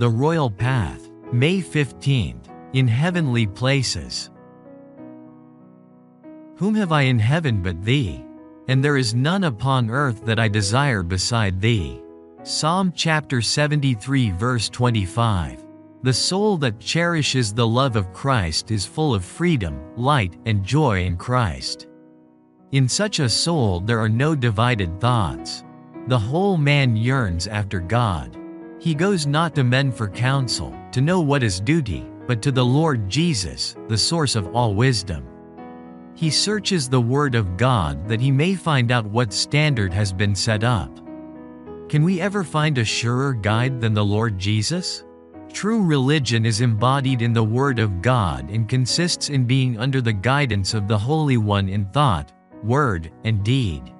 The Royal Path, May 15th, in Heavenly Places. Whom have I in heaven but Thee? And there is none upon earth that I desire beside Thee. Psalm chapter 73 verse 25. The soul that cherishes the love of Christ is full of freedom, light, and joy in Christ. In such a soul there are no divided thoughts. The whole man yearns after God. He goes not to men for counsel, to know what is duty, but to the Lord Jesus, the source of all wisdom. He searches the Word of God that he may find out what standard has been set up. Can we ever find a surer guide than the Lord Jesus? True religion is embodied in the Word of God and consists in being under the guidance of the Holy One in thought, word, and deed.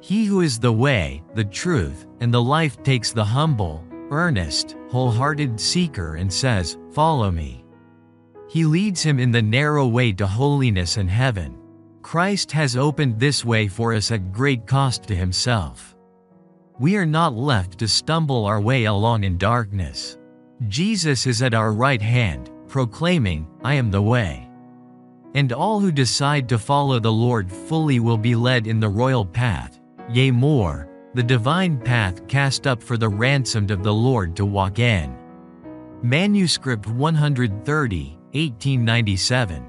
He who is the way, the truth, and the life takes the humble, earnest, wholehearted seeker and says, "Follow me." He leads him in the narrow way to holiness and heaven. Christ has opened this way for us at great cost to Himself. We are not left to stumble our way along in darkness. Jesus is at our right hand, proclaiming, "I am the way." And all who decide to follow the Lord fully will be led in the royal path, yea more, the divine path cast up for the ransomed of the Lord to walk in. Manuscript 130, 1897.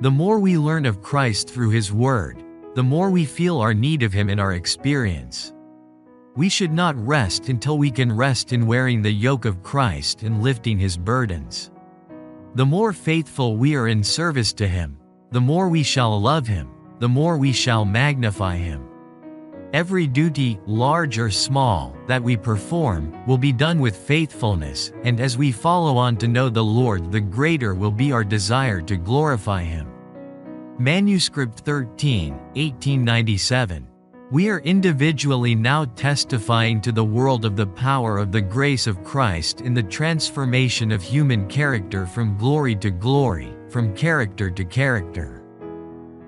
The more we learn of Christ through His Word, the more we feel our need of Him in our experience. We should not rest until we can rest in wearing the yoke of Christ and lifting His burdens. The more faithful we are in service to Him, the more we shall love Him, the more we shall magnify Him. Every duty, large or small, that we perform, will be done with faithfulness, and as we follow on to know the Lord, the greater will be our desire to glorify Him. Manuscript 13, 1897. We are individually now testifying to the world of the power of the grace of Christ in the transformation of human character from glory to glory, from character to character.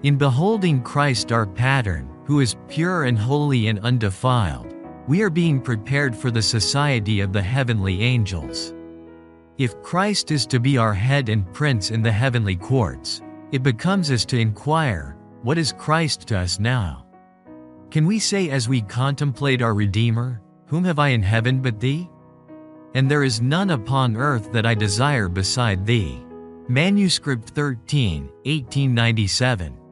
In beholding Christ our pattern, who is pure and holy and undefiled, we are being prepared for the society of the heavenly angels. If Christ is to be our head and prince in the heavenly courts, it becomes us to inquire, what is Christ to us now? Can we say as we contemplate our Redeemer, "Whom have I in heaven but Thee? And there is none upon earth that I desire beside Thee." Manuscript 13, 1897.